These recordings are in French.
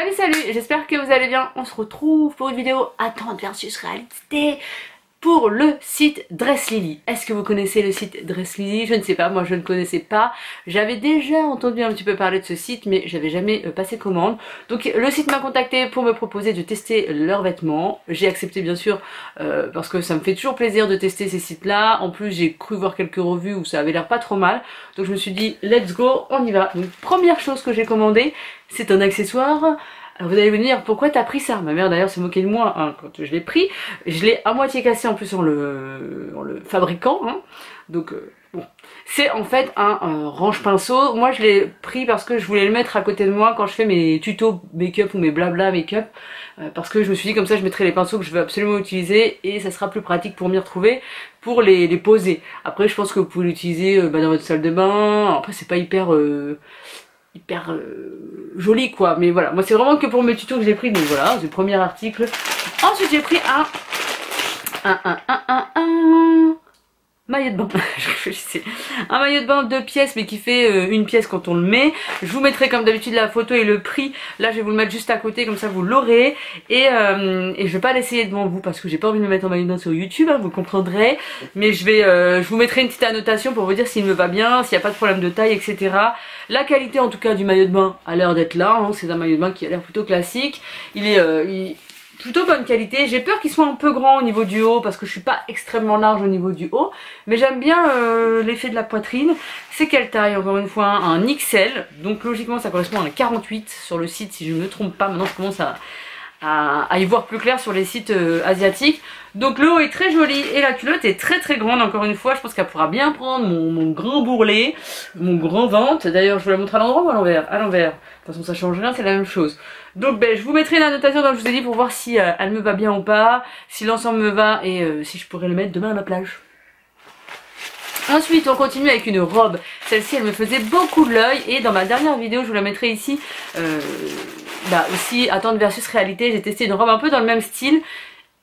Salut salut, j'espère que vous allez bien. On se retrouve pour une vidéo attente versus réalité pour le site Dresslily. Est-ce que vous connaissez le site Dresslily? Je ne sais pas, moi je ne connaissais pas. J'avais déjà entendu un petit peu parler de ce site, mais j'avais jamais passé commande. Donc le site m'a contacté pour me proposer de tester leurs vêtements. J'ai accepté bien sûr parce que ça me fait toujours plaisir de tester ces sites-là. En plus j'ai cru voir quelques revues où ça avait l'air pas trop mal. Donc je me suis dit let's go, on y va. Donc première chose que j'ai commandée, c'est un accessoire. Alors vous allez me dire pourquoi t'as pris ça? Ma mère d'ailleurs se moquait de moi hein, quand je l'ai pris. Je l'ai à moitié cassé en plus en le fabricant. Hein. Donc bon, c'est en fait un range-pinceau. Moi je l'ai pris parce que je voulais le mettre à côté de moi quand je fais mes tutos make-up ou mes blabla make-up. Parce que je me suis dit comme ça je mettrai les pinceaux que je veux absolument utiliser et ça sera plus pratique pour m'y retrouver, pour les poser. Après je pense que vous pouvez l'utiliser dans votre salle de bain. Après c'est pas hyper... hyper joli quoi, mais voilà, moi c'est vraiment que pour mes tutos que j'ai pris, donc voilà, c'est le premier article. Ensuite j'ai pris un maillot de bain. Je réfléchissais, un maillot de bain 2 pièces mais qui fait une pièce quand on le met. Je vous mettrai comme d'habitude la photo et le prix, là je vais vous le mettre juste à côté comme ça vous l'aurez, et je vais pas l'essayer devant vous parce que j'ai pas envie de me mettre en maillot de bain sur YouTube, hein, vous comprendrez, mais je vais, je vous mettrai une petite annotation pour vous dire s'il me va bien, s'il n'y a pas de problème de taille, etc. La qualité en tout cas du maillot de bain a l'air d'être là, hein, c'est un maillot de bain qui a l'air plutôt classique, il est... plutôt bonne qualité. J'ai peur qu'il soit un peu grand au niveau du haut parce que je suis pas extrêmement large au niveau du haut, mais j'aime bien l'effet de la poitrine. C'est quelle taille encore une fois, un XL, donc logiquement ça correspond à un 48 sur le site si je ne me trompe pas. Maintenant je commence à y voir plus clair sur les sites asiatiques. Donc le haut est très joli et la culotte est très très grande, encore une fois je pense qu'elle pourra bien prendre mon grand bourrelet, mon grand ventre. D'ailleurs je vous la montre à l'endroit ou à l'envers? À l'envers, de toute façon ça change rien, c'est la même chose. Donc ben, je vous mettrai l'annotation comme je vous ai dit pour voir si elle me va bien ou pas, si l'ensemble me va et si je pourrais le mettre demain à la plage. Ensuite on continue avec une robe, celle-ci elle me faisait beaucoup de l'œil et dans ma dernière vidéo je vous la mettrai ici, aussi attente versus réalité, j'ai testé une robe un peu dans le même style,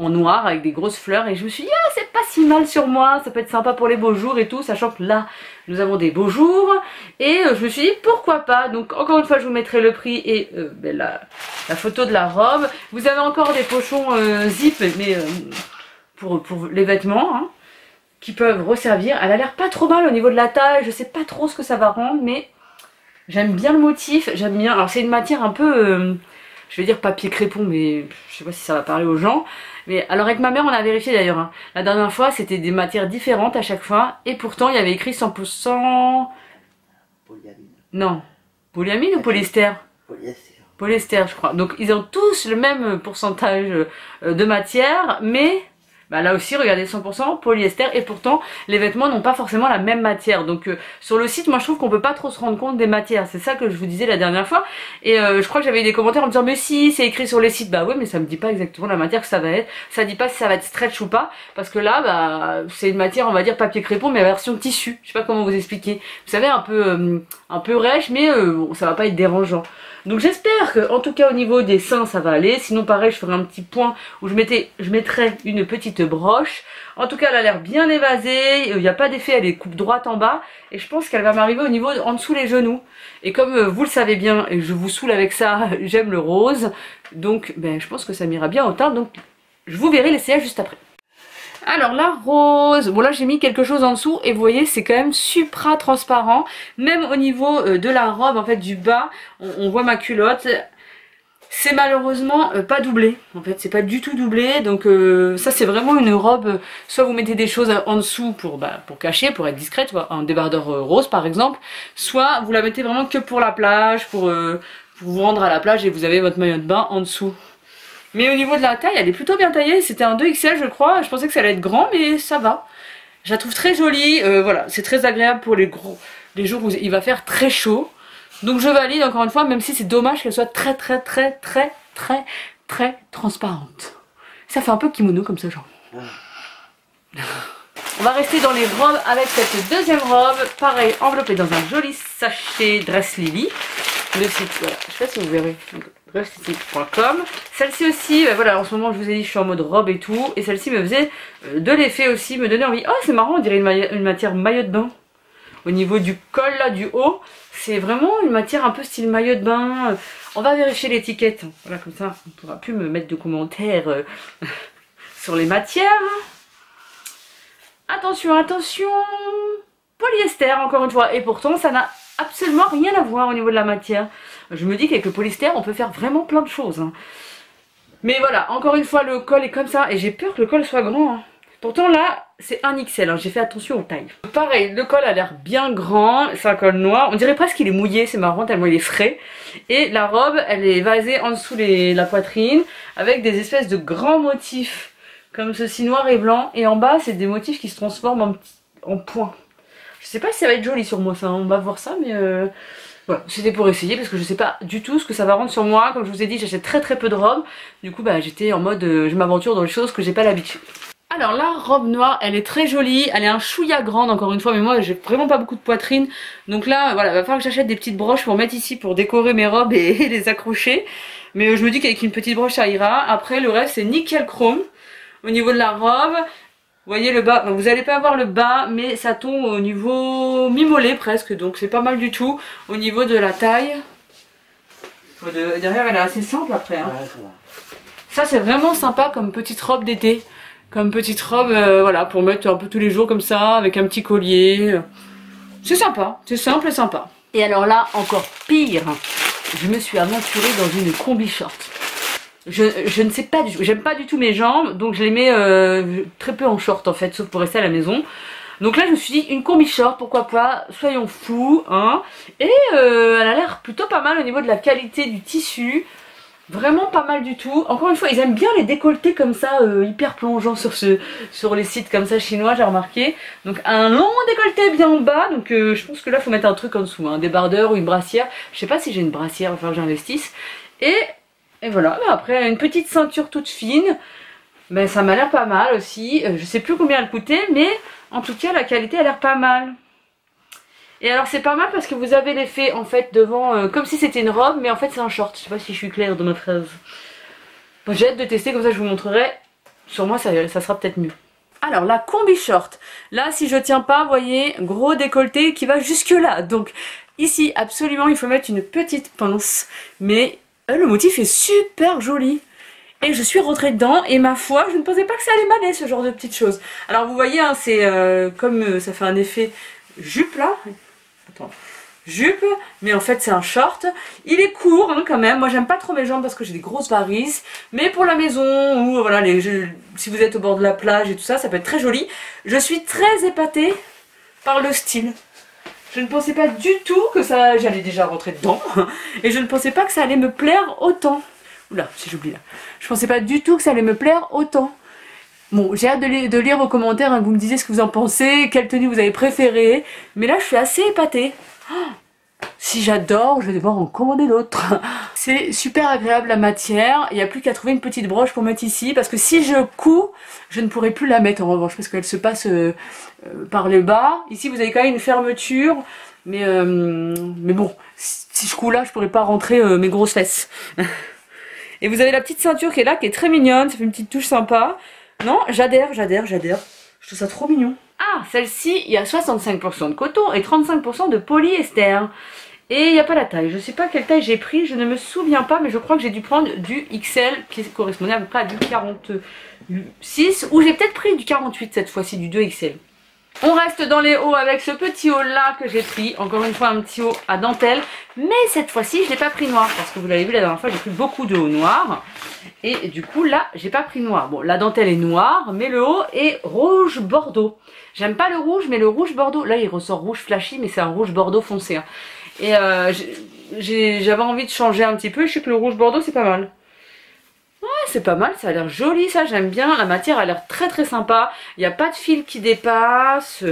en noir avec des grosses fleurs, et je me suis dit ah c'est pas si mal sur moi, ça peut être sympa pour les beaux jours et tout, sachant que là nous avons des beaux jours, et je me suis dit pourquoi pas. Donc encore une fois je vous mettrai le prix et la photo de la robe. Vous avez encore des pochons zip mais pour les vêtements hein, qui peuvent resservir. Elle a l'air pas trop mal au niveau de la taille, je sais pas trop ce que ça va rendre mais j'aime bien le motif, j'aime bien, alors c'est une matière un peu... je vais dire papier crépon, mais je sais pas si ça va parler aux gens. Mais alors avec ma mère, on a vérifié d'ailleurs. Hein. La dernière fois, c'était des matières différentes à chaque fois. Et pourtant, il y avait écrit 100%... Polyamine. Non. Polyamine ou polyester? Polyester. Polyester, je crois. Donc, ils ont tous le même pourcentage de matière, mais... Bah là aussi regardez 100% polyester et pourtant les vêtements n'ont pas forcément la même matière. Donc sur le site moi je trouve qu'on peut pas trop se rendre compte des matières, c'est ça que je vous disais la dernière fois. Et je crois que j'avais eu des commentaires en me disant mais si c'est écrit sur les sites, bah ouais mais ça me dit pas exactement la matière que ça va être, ça dit pas si ça va être stretch ou pas, parce que là bah c'est une matière on va dire papier crépon mais version tissu, je sais pas comment vous expliquer, vous savez un peu rêche mais bon, ça va pas être dérangeant. Donc j'espère que en tout cas au niveau des seins ça va aller, sinon pareil je ferai un petit point où je mettrai une petite broche. En tout cas elle a l'air bien évasée, il n'y a pas d'effet, elle est coupe droite en bas et je pense qu'elle va m'arriver au niveau en dessous les genoux. Et comme vous le savez bien et je vous saoule avec ça, j'aime le rose, donc ben, je pense que ça m'ira bien au teint, donc je vous verrai l'essayage juste après. Alors la rose, bon là j'ai mis quelque chose en dessous et vous voyez c'est quand même supra transparent, même au niveau de la robe en fait du bas, on voit ma culotte, c'est malheureusement pas doublé, en fait c'est pas du tout doublé, donc ça c'est vraiment une robe, soit vous mettez des choses en dessous pour cacher, pour être discrète, un débardeur rose par exemple, soit vous la mettez vraiment que pour la plage, pour vous rendre à la plage et vous avez votre maillot de bain en dessous. Mais au niveau de la taille, elle est plutôt bien taillée, c'était un 2XL je crois, je pensais que ça allait être grand mais ça va. Je la trouve très jolie, voilà, c'est très agréable pour les jours où il va faire très chaud. Donc je valide encore une fois, même si c'est dommage qu'elle soit très très très très très très transparente. Ça fait un peu kimono comme ça genre. On va rester dans les robes avec cette deuxième robe, pareil enveloppée dans un joli sachet Dresslily. Le site, voilà, je sais pas si vous verrez. Celle-ci aussi, ben voilà, en ce moment je vous ai dit je suis en mode robe et tout, et celle-ci me faisait de l'effet aussi, me donnait envie. Oh c'est marrant, on dirait une matière maillot de bain. au niveau du col là, du haut. C'est vraiment une matière un peu style maillot de bain. On va vérifier l'étiquette. Voilà, comme ça, on ne pourra plus me mettre de commentaires sur les matières. Attention, attention, polyester encore une fois. Et pourtant, ça n'a absolument rien à voir au niveau de la matière. Je me dis qu'avec le polyester, on peut faire vraiment plein de choses. Mais voilà, encore une fois, le col est comme ça. Et j'ai peur que le col soit grand. Pourtant là, c'est 1 XL. J'ai fait attention aux tailles. Pareil, le col a l'air bien grand. C'est un col noir. On dirait presque qu'il est mouillé. C'est marrant tellement il est frais. Et la robe, elle est vasée en dessous la poitrine. Avec des espèces de grands motifs. Comme ceci, noir et blanc. Et en bas, c'est des motifs qui se transforment en points. Je sais pas si ça va être joli sur moi ça, on va voir ça, mais voilà, c'était pour essayer parce que je sais pas du tout ce que ça va rendre sur moi. Comme je vous ai dit, j'achète très peu de robes, du coup bah j'étais en mode je m'aventure dans les choses que j'ai pas l'habitude. Alors la robe noire, elle est très jolie, elle est un chouïa grande encore une fois, mais moi j'ai vraiment pas beaucoup de poitrine, donc là voilà, va falloir que j'achète des petites broches pour mettre ici pour décorer mes robes et les accrocher, mais je me dis qu'avec une petite broche ça ira. Après le reste c'est nickel chrome au niveau de la robe. Vous voyez le bas, vous n'allez pas avoir le bas, mais ça tombe au niveau mi-mollet presque, donc c'est pas mal du tout. Au niveau de la taille, derrière elle est assez simple après. Hein. Ouais, ça c'est vraiment sympa comme petite robe d'été, comme petite robe voilà, pour mettre un peu tous les jours comme ça, avec un petit collier. C'est sympa, c'est simple et sympa. Et alors là, encore pire, je me suis aventurée dans une combi short. Je ne sais pas du tout, j'aime pas du tout mes jambes, donc je les mets très peu en short en fait, sauf pour rester à la maison. Donc là je me suis dit une combi short, pourquoi pas, soyons fous, hein. Et elle a l'air plutôt pas mal au niveau de la qualité du tissu, vraiment pas mal du tout. Encore une fois, ils aiment bien les décolletés comme ça, hyper plongeants sur les sites comme ça chinois, j'ai remarqué. Donc un long décolleté bien en bas, donc je pense que là faut mettre un truc en dessous, un débardeur ou une brassière. Je sais pas si j'ai une brassière, enfin j'investisse. Et voilà, après une petite ceinture toute fine, ben, ça m'a l'air pas mal aussi. Je sais plus combien elle coûtait, mais en tout cas la qualité a l'air pas mal. Et alors c'est pas mal parce que vous avez l'effet en fait devant, comme si c'était une robe, mais en fait c'est un short. Je sais pas si je suis claire dans ma phrase. Bon, j'ai hâte de tester, comme ça je vous montrerai. Sur moi ça sera peut-être mieux. Alors la combi short, là si je tiens pas, vous voyez, gros décolleté qui va jusque là. Donc ici absolument il faut mettre une petite pince, mais... le motif est super joli. Et je suis rentrée dedans et ma foi, je ne pensais pas que ça allait m'aller ce genre de petites choses. Alors vous voyez, hein, c'est comme ça fait un effet jupe là. Attends. Jupe, mais en fait c'est un short. Il est court hein, quand même. Moi j'aime pas trop mes jambes parce que j'ai des grosses varices. Mais pour la maison ou voilà, si vous êtes au bord de la plage et tout ça, ça peut être très joli. Je suis très épatée par le style. Je ne pensais pas du tout que ça... J'allais déjà rentrer dedans. Et je ne pensais pas que ça allait me plaire autant. Oula, si j'oublie là. Je pensais pas du tout que ça allait me plaire autant. Bon, j'ai hâte de lire vos commentaires. Hein, vous me disiez ce que vous en pensez. Quelle tenue vous avez préférée. Mais là, je suis assez épatée. Oh, si j'adore, je vais devoir en commander d'autres. C'est super agréable la matière. Il n'y a plus qu'à trouver une petite broche pour mettre ici. Parce que si je couds, je ne pourrai plus la mettre en revanche. Parce qu'elle se passe... par le bas, ici vous avez quand même une fermeture, mais bon, si je couds là je pourrais pas rentrer mes grosses fesses. Et vous avez la petite ceinture qui est là, qui est très mignonne, ça fait une petite touche sympa. Non, j'adhère, je trouve ça trop mignon. Ah, celle-ci, il y a 65% de coton et 35% de polyester. Et il n'y a pas la taille, je sais pas quelle taille j'ai pris, je ne me souviens pas, mais je crois que j'ai dû prendre du XL qui correspondait à peu près à du 46, ou j'ai peut-être pris du 48 cette fois-ci, du 2 XL. On reste dans les hauts avec ce petit haut là que j'ai pris, encore une fois un petit haut à dentelle, mais cette fois-ci je n'ai pas pris noir, parce que vous l'avez vu la dernière fois j'ai pris beaucoup de hauts noirs, et du coup là j'ai pas pris noir. Bon, la dentelle est noire, mais le haut est rouge bordeaux, j'aime pas le rouge, mais le rouge bordeaux, là il ressort rouge flashy, mais c'est un rouge bordeaux foncé, hein. Et j'avais envie de changer un petit peu, je sais que le rouge bordeaux c'est pas mal. Ouais, c'est pas mal, ça a l'air joli, ça j'aime bien, la matière a l'air très très sympa, il n'y a pas de fil qui dépasse,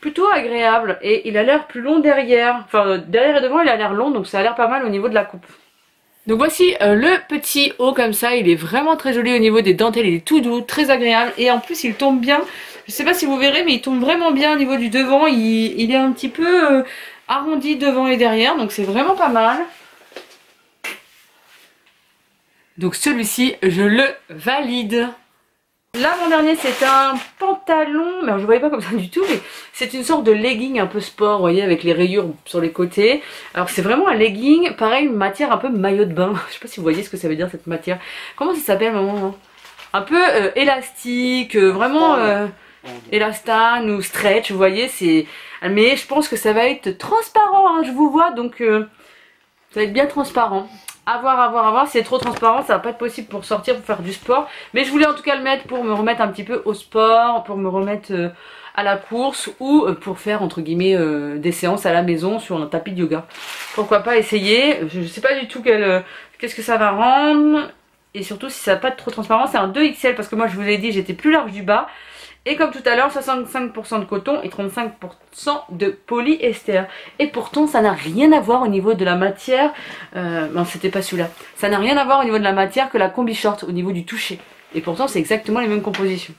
plutôt agréable, et il a l'air plus long derrière, enfin derrière et devant il a l'air long, donc ça a l'air pas mal au niveau de la coupe. Donc voici le petit haut comme ça, il est vraiment très joli au niveau des dentelles, il est tout doux, très agréable, et en plus il tombe bien, je sais pas si vous verrez mais il tombe vraiment bien au niveau du devant, il est un petit peu arrondi devant et derrière, donc c'est vraiment pas mal. Donc celui-ci, je le valide. L'avant-dernier, c'est un pantalon, mais je ne voyais pas comme ça du tout, mais c'est une sorte de legging un peu sport, vous voyez, avec les rayures sur les côtés. Alors c'est vraiment un legging, pareil, une matière un peu maillot de bain. Je ne sais pas si vous voyez ce que ça veut dire cette matière. Comment ça s'appelle, maman? Un peu élastique, vraiment élastane ou stretch, vous voyez, c'est... Mais je pense que ça va être transparent, hein, je vous vois, donc ça va être bien transparent. À voir, si c'est trop transparent ça va pas être possible pour sortir, pour faire du sport, mais je voulais en tout cas le mettre pour me remettre un petit peu au sport, pour me remettre à la course ou pour faire entre guillemets des séances à la maison sur un tapis de yoga. Pourquoi pas essayer, je sais pas du tout qu'est-ce que ça va rendre et surtout si ça va pas être trop transparent. C'est un 2XL parce que moi je vous ai dit j'étais plus large du bas et comme tout à l'heure 65% de coton et 35% de polyester. Et pourtant ça n'a rien à voir au niveau de la matière, non c'était pas celui-là, ça n'a rien à voir au niveau de la matière que la combi short au niveau du toucher et pourtant c'est exactement les mêmes compositions.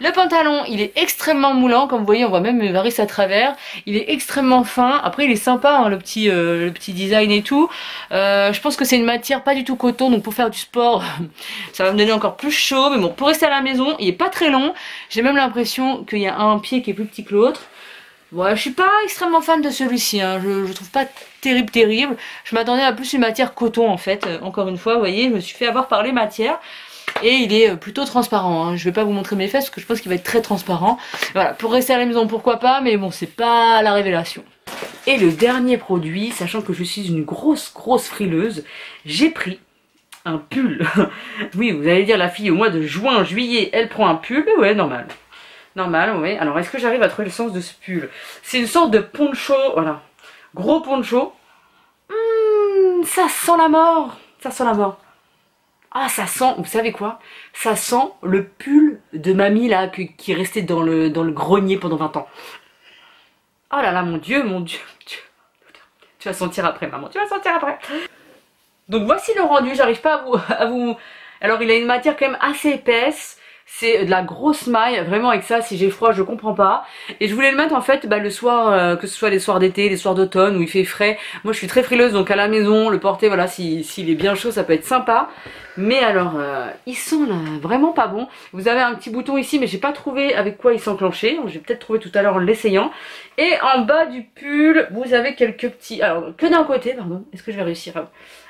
Le pantalon il est extrêmement moulant, comme vous voyez on voit même mes varices à travers, il est extrêmement fin, après il est sympa hein, le petit design et tout, je pense que c'est une matière pas du tout coton donc pour faire du sport ça va me donner encore plus chaud, mais bon pour rester à la maison il est pas très long, j'ai même l'impression qu'il y a un pied qui est plus petit que l'autre. Bon, je suis pas extrêmement fan de celui-ci, hein. Je trouve pas terrible, je m'attendais à plus une matière coton en fait, encore une fois vous voyez je me suis fait avoir par les matières. Et il est plutôt transparent, hein. Je vais pas vous montrer mes fesses parce que je pense qu'il va être très transparent. Voilà, pour rester à la maison pourquoi pas, mais bon c'est pas la révélation. Et le dernier produit, sachant que je suis une grosse frileuse, j'ai pris un pull. Oui vous allez dire la fille au mois de juin, juillet, elle prend un pull, mais ouais normal ouais. Alors est-ce que j'arrive à trouver le sens de ce pull? C'est une sorte de poncho, voilà, gros poncho. Ça sent la mort, ça sent la mort. Ah ça sent, vous savez quoi? Ça sent le pull de mamie là qui est resté dans le grenier pendant 20 ans. Oh là là mon dieu. Tu vas sentir après maman, tu vas sentir après. Donc voici le rendu, j'arrive pas à vous... Alors il a une matière quand même assez épaisse. C'est de la grosse maille, vraiment avec ça, si j'ai froid, je comprends pas. Et je voulais le mettre en fait le soir, que ce soit les soirs d'été, les soirs d'automne où il fait frais. Moi je suis très frileuse, donc à la maison, le porter, voilà, s'il est bien chaud, ça peut être sympa. Mais alors, il sent là, vraiment pas bon. Vous avez un petit bouton ici, mais j'ai pas trouvé avec quoi il s'enclenchait. Donc je vais peut-être trouver tout à l'heure en l'essayant. Et en bas du pull, vous avez quelques petits... Alors, que d'un côté, pardon, est-ce que je vais réussir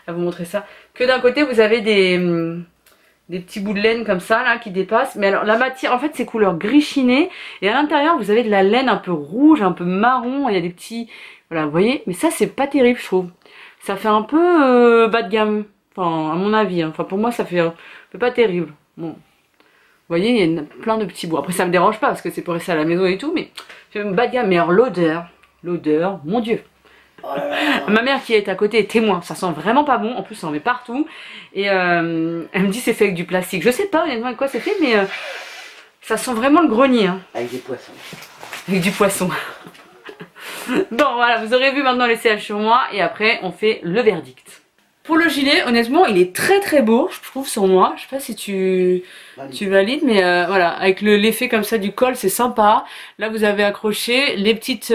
à vous montrer ça? Que d'un côté, vous avez des petits bouts de laine comme ça là qui dépassent, mais alors la matière en fait c'est couleur gris chiné et à l'intérieur vous avez de la laine un peu rouge, un peu marron, il y a des petits, voilà vous voyez, mais ça c'est pas terrible je trouve, ça fait un peu bas de gamme, enfin à mon avis, hein. Enfin pour moi ça fait un peu pas terrible, bon, vous voyez il y a plein de petits bouts, après ça me dérange pas parce que c'est pour rester à la maison et tout, mais c'est bas de gamme, mais alors l'odeur, mon dieu. Oh là là là. Ma mère qui est à côté est témoin, ça sent vraiment pas bon, en plus ça en met partout et elle me dit c'est fait avec du plastique, je sais pas honnêtement de quoi c'est fait mais ça sent vraiment le grenier hein. Avec des poissons. Avec du poisson. Bon voilà vous aurez vu maintenant les CH sur moi et après on fait le verdict. Pour le gilet honnêtement il est très beau je trouve sur moi, je sais pas si tu valides mais voilà avec l'effet comme ça du col c'est sympa, là vous avez accroché les petites...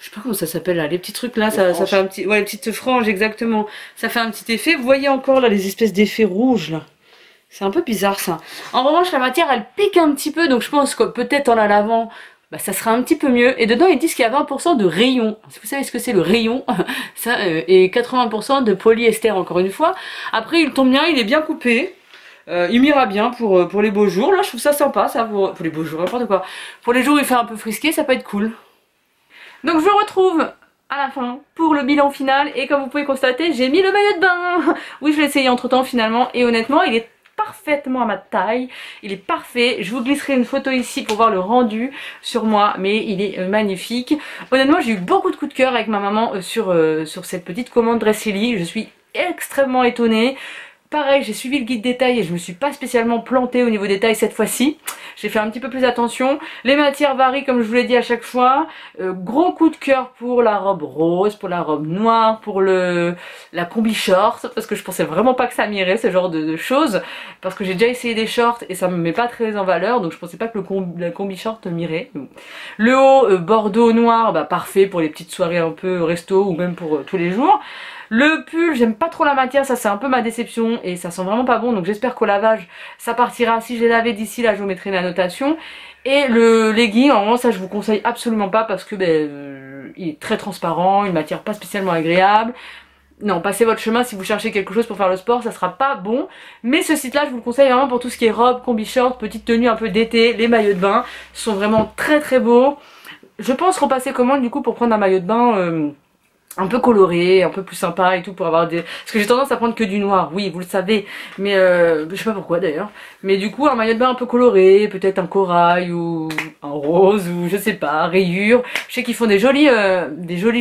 je sais pas comment ça s'appelle là, les petits trucs là, ça fait un petit... Ouais, les petites franges, exactement. Ça fait un petit effet. Vous voyez encore là les espèces d'effets rouges là. C'est un peu bizarre ça. En revanche, la matière elle pique un petit peu, donc je pense que peut-être en la lavant, bah, ça sera un petit peu mieux. Et dedans, ils disent qu'il y a 20% de rayon. Si vous savez ce que c'est le rayon, ça et 80% de polyester encore une fois. Après, il tombe bien, il est bien coupé. Il m'ira bien pour les beaux jours. Là, je trouve ça sympa, ça pour les beaux jours, n'importe quoi. Pour les jours où il fait un peu frisqué, ça peut être cool. Donc je vous retrouve à la fin pour le bilan final et comme vous pouvez constater j'ai mis le maillot de bain. Oui je l'ai essayé entre temps finalement et honnêtement il est parfaitement à ma taille, il est parfait, je vous glisserai une photo ici pour voir le rendu sur moi mais il est magnifique. Honnêtement j'ai eu beaucoup de coups de cœur avec ma maman sur cette petite commande Dresslily, je suis extrêmement étonnée. Pareil, j'ai suivi le guide des tailles et je me suis pas spécialement plantée au niveau des tailles cette fois-ci. J'ai fait un petit peu plus attention. Les matières varient comme je vous l'ai dit à chaque fois. Gros coup de cœur pour la robe rose, pour la robe noire, pour la combi short. Parce que je pensais vraiment pas que ça m'irait ce genre de choses. Parce que j'ai déjà essayé des shorts et ça me met pas très en valeur. Donc je pensais pas que la combi short m'irait. Le haut bordeaux noir, bah parfait pour les petites soirées un peu resto ou même pour tous les jours. Le pull, j'aime pas trop la matière, ça c'est un peu ma déception et ça sent vraiment pas bon, donc j'espère qu'au lavage ça partira. Si je l'ai lavé d'ici là, je vous mettrai la notation. Et le legging, en gros, ça je vous conseille absolument pas parce que il est très transparent, une matière pas spécialement agréable. Non, passez votre chemin si vous cherchez quelque chose pour faire le sport, ça sera pas bon. Mais ce site là, je vous le conseille vraiment pour tout ce qui est robe, combi short, petites tenues un peu d'été, les maillots de bain sont vraiment très très beaux. Je pense repasser commande du coup pour prendre un maillot de bain un peu coloré, un peu plus sympa et tout pour avoir des... Parce que j'ai tendance à prendre que du noir, oui vous le savez, mais je sais pas pourquoi d'ailleurs. Mais du coup un maillot de bain un peu coloré, peut-être un corail ou un rose ou je sais pas, rayures. Je sais qu'ils font des jolies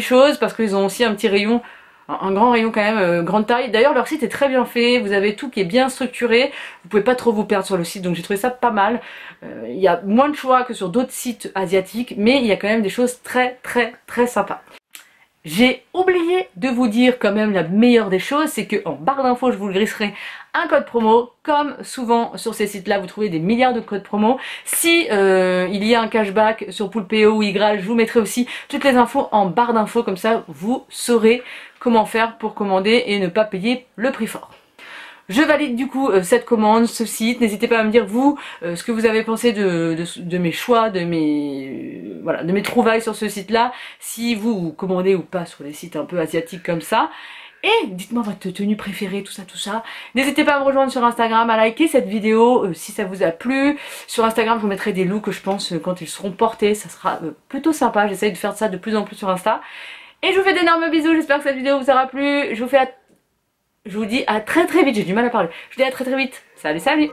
choses parce qu'ils ont aussi un petit rayon... Un grand rayon quand même, grande taille. D'ailleurs leur site est très bien fait, vous avez tout qui est bien structuré. Vous pouvez pas trop vous perdre sur le site, donc j'ai trouvé ça pas mal. Il y a moins de choix que sur d'autres sites asiatiques, mais il y a quand même des choses très très très sympas. J'ai oublié de vous dire quand même la meilleure des choses, c'est que en barre d'infos je vous le glisserai un code promo. Comme souvent sur ces sites là vous trouvez des milliards de codes promo. Si il y a un cashback sur Poulpeo ou Igral, je vous mettrai aussi toutes les infos en barre d'infos, comme ça vous saurez comment faire pour commander et ne pas payer le prix fort. Je valide du coup cette commande, ce site. N'hésitez pas à me dire vous ce que vous avez pensé de mes choix, de mes trouvailles sur ce site là, si vous commandez ou pas sur les sites un peu asiatiques comme ça. Et dites-moi votre tenue préférée, tout ça, tout ça. N'hésitez pas à me rejoindre sur Instagram, à liker cette vidéo si ça vous a plu. Sur Instagram, je vous mettrai des looks, je pense, quand ils seront portés. Ça sera plutôt sympa, j'essaye de faire ça de plus en plus sur Insta. Et je vous fais d'énormes bisous, j'espère que cette vidéo vous aura plu. Je vous dis à très très vite, j'ai du mal à parler. Je vous dis à très très vite. Salut, salut!